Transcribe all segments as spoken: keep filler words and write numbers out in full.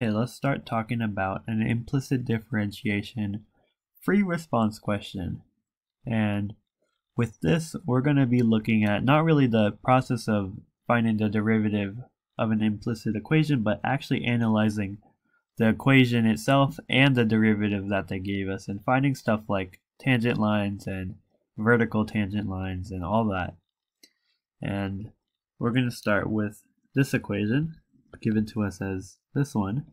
Okay, let's start talking about an implicit differentiation free response question. And with this, we're going to be looking at not really the process of finding the derivative of an implicit equation, but actually analyzing the equation itself and the derivative that they gave us and finding stuff like tangent lines and vertical tangent lines and all that. And we're going to start with this equation given to us as this one,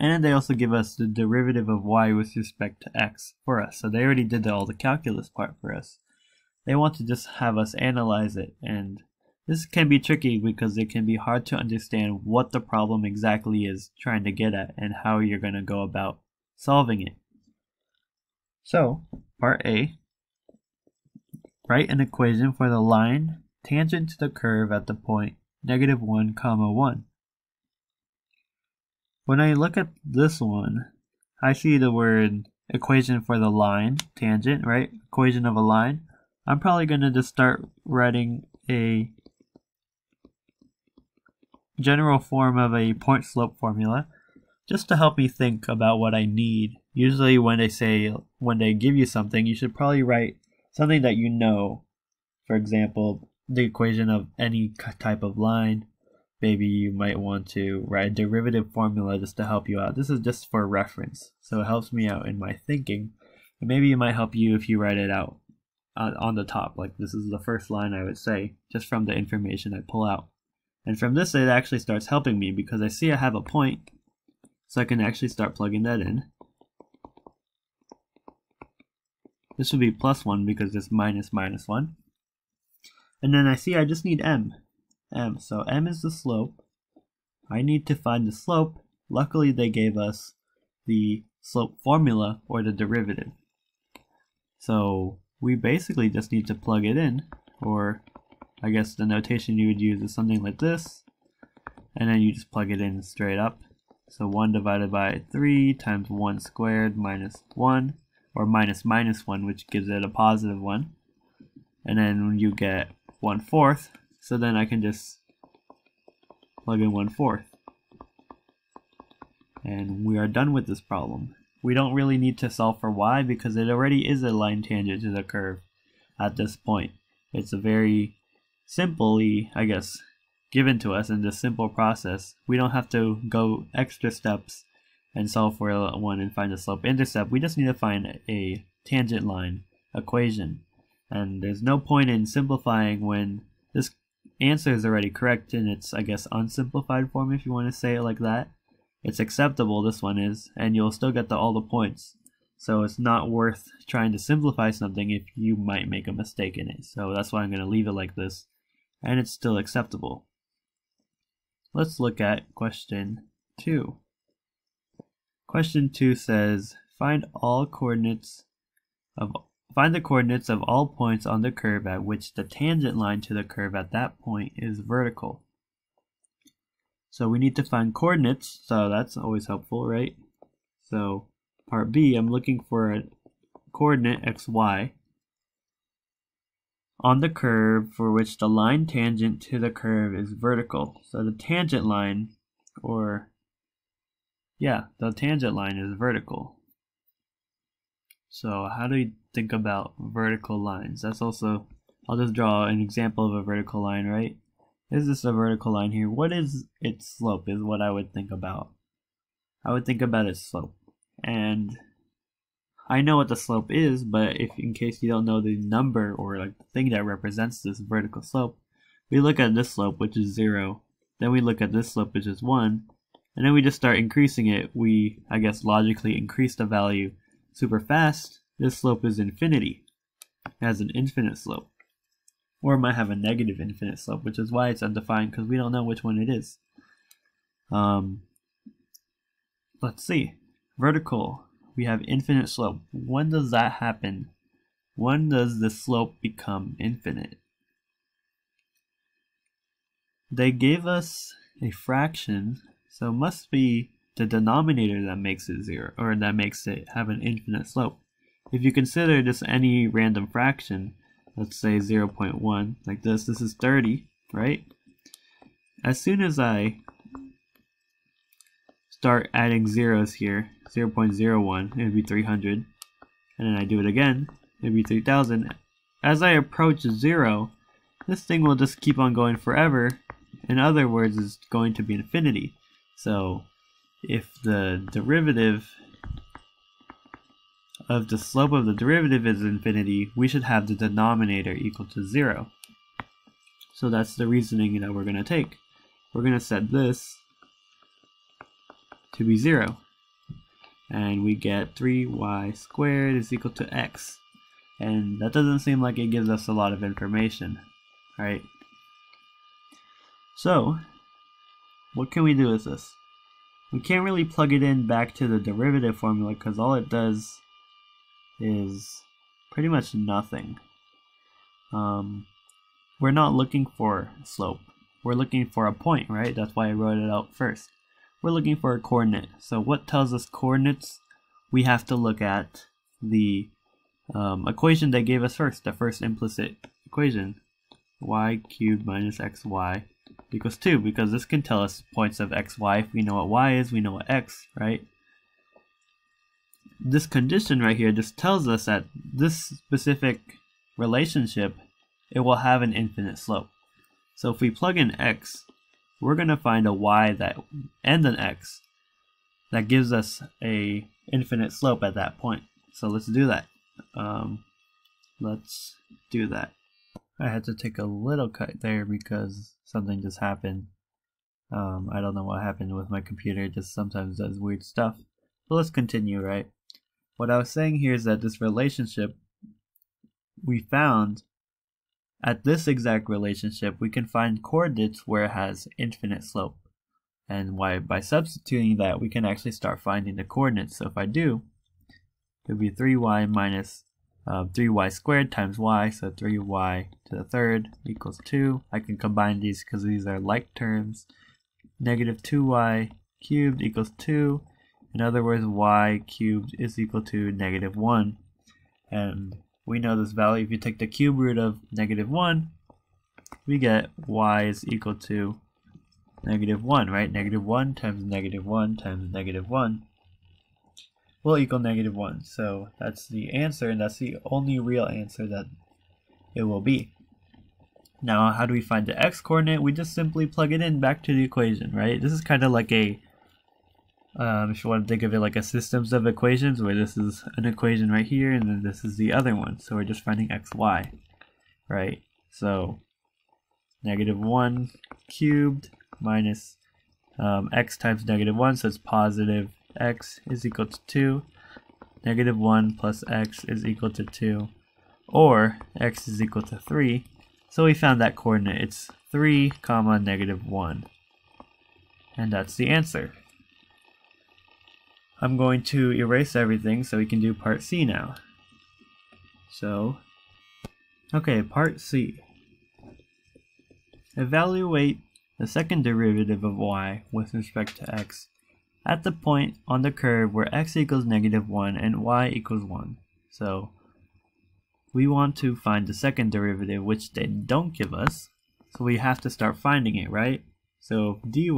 and they also give us the derivative of y with respect to x for us. So they already did all the calculus part for us. They want to just have us analyze it, and this can be tricky because it can be hard to understand what the problem exactly is trying to get at and how you're going to go about solving it. So part A, write an equation for the line tangent to the curve at the point negative one comma one. When I look at this one, I see the word equation for the line tangent, right? Equation of a line. I'm probably going to just start writing a general form of a point slope formula just to help me think about what I need. Usually when they say, when they give you something, you should probably write something that you know. For example, the equation of any type of line. Maybe you might want to write a derivative formula just to help you out. This is just for reference, so it helps me out in my thinking. And maybe it might help you if you write it out on the top. Like, this is the first line I would say, just from the information I pull out. And from this, it actually starts helping me because I see I have a point, so I can actually start plugging that in. This would be plus one because it's minus minus one. And then I see I just need m. M. So m is the slope. I need to find the slope. Luckily, they gave us the slope formula or the derivative. So we basically just need to plug it in, or I guess the notation you would use is something like this, and then you just plug it in straight up. So one divided by three times one squared minus one, or minus minus one, which gives it a positive one, and then you get one fourth. So then I can just plug in one fourth. And we are done with this problem. We don't really need to solve for y because it already is a line tangent to the curve at this point. It's a very simply, I guess, given to us in this simple process. We don't have to go extra steps and solve for one and find a slope intercept. We just need to find a tangent line equation. And there's no point in simplifying when this answer is already correct in its, I guess, unsimplified form, if you want to say it like that. It's acceptable, this one is, and you'll still get the, all the points. So it's not worth trying to simplify something if you might make a mistake in it. So that's why I'm going to leave it like this, and it's still acceptable. Let's look at question two. Question two says, find all coordinates of Find the coordinates of all points on the curve at which the tangent line to the curve at that point is vertical. So we need to find coordinates, so that's always helpful, right? So part B, I'm looking for a coordinate x y on the curve for which the line tangent to the curve is vertical. So the tangent line, or yeah, the tangent line is vertical. So how do we think about vertical lines? That's also, I'll just draw an example of a vertical line, right? Is this a vertical line here? What is its slope is what I would think about. I would think about its slope. And I know what the slope is, but if in case you don't know the number or like the thing that represents this vertical slope, we look at this slope, which is zero. Then we look at this slope, which is one. And then we just start increasing it. We, I guess, logically increase the value super fast. This slope is infinity. It has an infinite slope. Or it might have a negative infinite slope, which is why it's undefined, because we don't know which one it is. Um, let's see. Vertical. We have infinite slope. When does that happen? When does the slope become infinite? They gave us a fraction, so it must be the denominator that makes it zero, or that makes it have an infinite slope. If you consider just any random fraction, let's say zero point one, like this, this is thirty, right? As soon as I start adding zeros here, zero point zero one, it would be three hundred. And then I do it again, it would be three thousand. As I approach zero, this thing will just keep on going forever. In other words, it's going to be infinity. So if the derivative of the slope of the derivative is infinity, we should have the denominator equal to zero. So that's the reasoning that we're going to take. We're going to set this to be zero. And we get three y squared is equal to x. And that doesn't seem like it gives us a lot of information, right? So what can we do with this? We can't really plug it in back to the derivative formula because all it does is pretty much nothing. Um, we're not looking for slope. We're looking for a point, right? That's why I wrote it out first. We're looking for a coordinate. So what tells us coordinates? We have to look at the um, equation they gave us first, the first implicit equation, y cubed minus xy equals two, because this can tell us points of xy. If we know what y is, we know what x, right? This condition right here just tells us that this specific relationship, it will have an infinite slope. So if we plug in x, we're going to find a y that and an x that gives us a infinite slope at that point. So let's do that. Um, let's do that. I had to take a little cut there because something just happened. Um, I don't know what happened with my computer. It just sometimes does weird stuff. But let's continue, right? What I was saying here is that this relationship we found, at this exact relationship, we can find coordinates where it has infinite slope. And why, by substituting that, we can actually start finding the coordinates. So if I do, it would be three y minus uh, three y squared times y, so three y to the third equals two. I can combine these because these are like terms. Negative two y cubed equals two. In other words, y cubed is equal to negative one. And we know this value. If you take the cube root of negative one, we get y is equal to negative one, right? Negative one times negative one times negative one will equal negative one. So that's the answer, and that's the only real answer that it will be. Now, how do we find the x-coordinate? We just simply plug it in back to the equation, right? This is kind of like a Um, if you want to think of it like a systems of equations, where this is an equation right here and then this is the other one. So we're just finding xy, right? So negative one cubed minus um, x times negative one, so it's positive x is equal to two. Negative one plus x is equal to two, or x is equal to three. So we found that coordinate. It's three comma negative one. And that's the answer. I'm going to erase everything so we can do part C now. So, okay, part C. Evaluate the second derivative of y with respect to x at the point on the curve where x equals negative one and y equals one. So, we want to find the second derivative, which they don't give us, so we have to start finding it, right? So, dy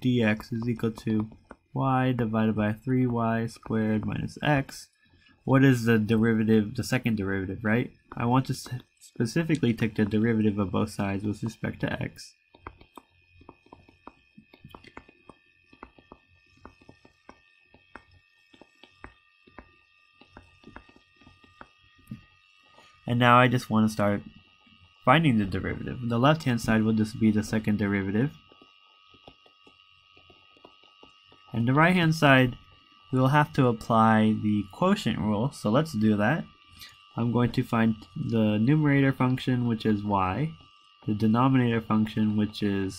dx is equal to y divided by three y squared minus x. What is the derivative, the second derivative, right? I want to specifically take the derivative of both sides with respect to x. And now I just want to start finding the derivative. The left hand side will just be the second derivative. And the right hand side, we'll have to apply the quotient rule, so let's do that. I'm going to find the numerator function, which is y, the denominator function, which is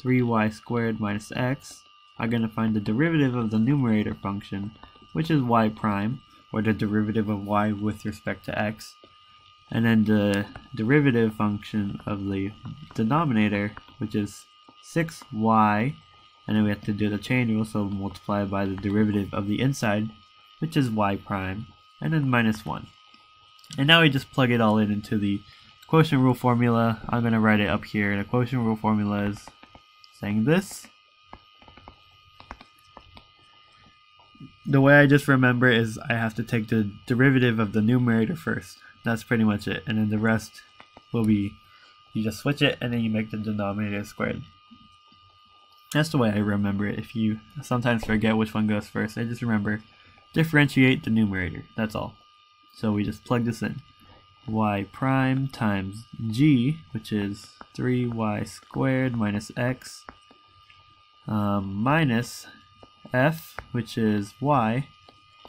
three y squared minus x. I'm going to find the derivative of the numerator function, which is y prime, or the derivative of y with respect to x. And then the derivative function of the denominator, which is six y. And then we have to do the chain rule, so multiply by the derivative of the inside, which is y prime, and then minus one. And now we just plug it all in into the quotient rule formula. I'm going to write it up here. The quotient rule formula is saying this. the way I just remember is I have to take the derivative of the numerator first. That's pretty much it. And then the rest will be, you just switch it and then you make the denominator squared. That's the way I remember it. If you sometimes forget which one goes first, I just remember differentiate the numerator. That's all. So we just plug this in. Y prime times g, which is three y squared minus x, um, minus f, which is y,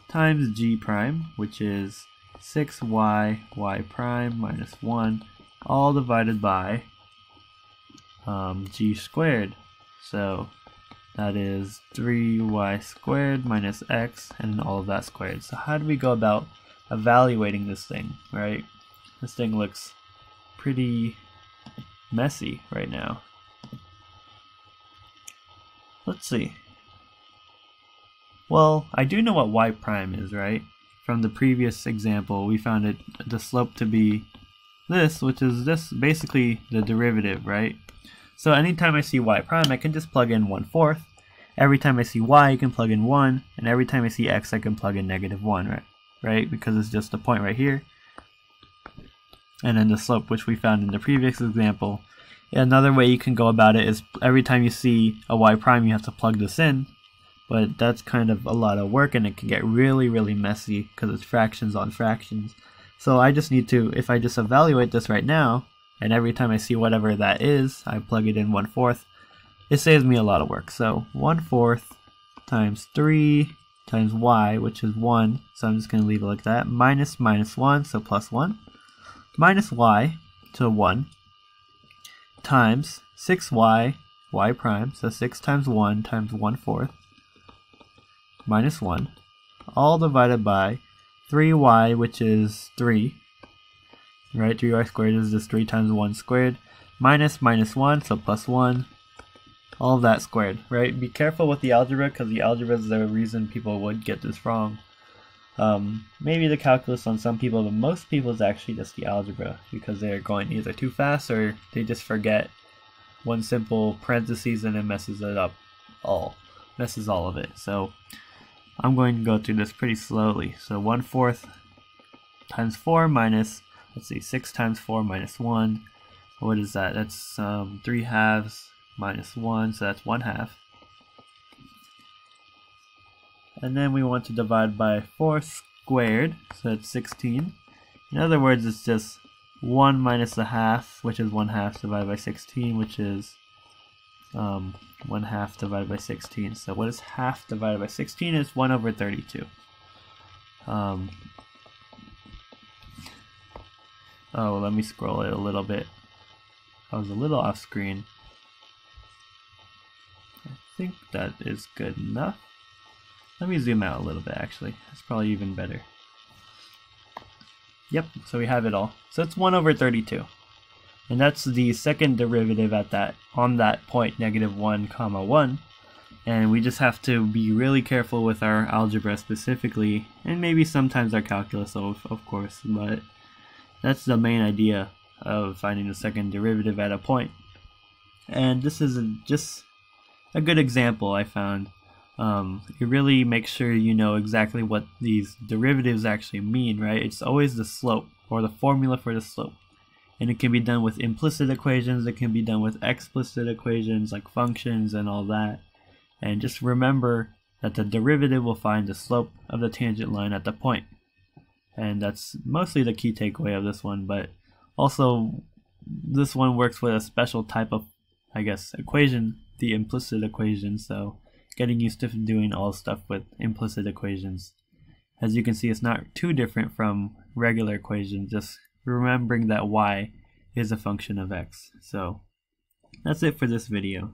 times g prime, which is six y, y prime minus one, all divided by um, g squared. So that is three y squared minus x, and all of that squared. So how do we go about evaluating this thing, right? This thing looks pretty messy right now. Let's see. Well, I do know what y prime is, right? From the previous example, we found it the slope to be this, which is this basically the derivative, right? So anytime I see y prime, I can just plug in one fourth. Every time I see y, I can plug in one, and every time I see x, I can plug in negative one, right? Right? Because it's just a point right here. And then the slope, which we found in the previous example. Another way you can go about it is every time you see a y prime, you have to plug this in, but that's kind of a lot of work and it can get really, really messy because it's fractions on fractions. So I just need to, if I just evaluate this right now, and every time I see whatever that is, I plug it in one fourth, it saves me a lot of work. So one fourth times three times y, which is one, so I'm just going to leave it like that, minus minus one, so plus one, minus y to one, times six y, y prime, so six times one times one fourth, minus one, all divided by three y, which is three, right, three y squared is just three times one squared, minus minus one, so plus one, all of that squared, right? Be careful with the algebra because the algebra is the reason people would get this wrong. Um, maybe the calculus on some people, but most people is actually just the algebra because they're going either too fast or they just forget one simple parentheses and it messes it up all. Messes all of it. So I'm going to go through this pretty slowly. So one fourth times four minus, let's see, six times four minus one. What is that? That's um, three halves. Minus one, so that's one half. And then we want to divide by four squared, so that's sixteen. In other words, it's just one minus a half, which is one half divided by sixteen, which is um, one half divided by sixteen. So what is half divided by sixteen? It's one over thirty-two. Um, oh, let me scroll it a little bit. I was a little off screen. I think that is good enough. Let me zoom out a little bit actually. That's probably even better. Yep, so we have it all. So it's one over thirty-two. And that's the second derivative at that on that point, negative one comma one. And we just have to be really careful with our algebra specifically, and maybe sometimes our calculus of, of course, but that's the main idea of finding the second derivative at a point. And this is just a good example I found. Um, you really make sure you know exactly what these derivatives actually mean, right? It's always the slope or the formula for the slope. And it can be done with implicit equations, it can be done with explicit equations like functions and all that. And just remember that the derivative will find the slope of the tangent line at the point. And that's mostly the key takeaway of this one, but also this one works with a special type of, I guess, equation, the implicit equation, so getting used to doing all stuff with implicit equations. As you can see, it's not too different from regular equations, just remembering that y is a function of x. So that's it for this video.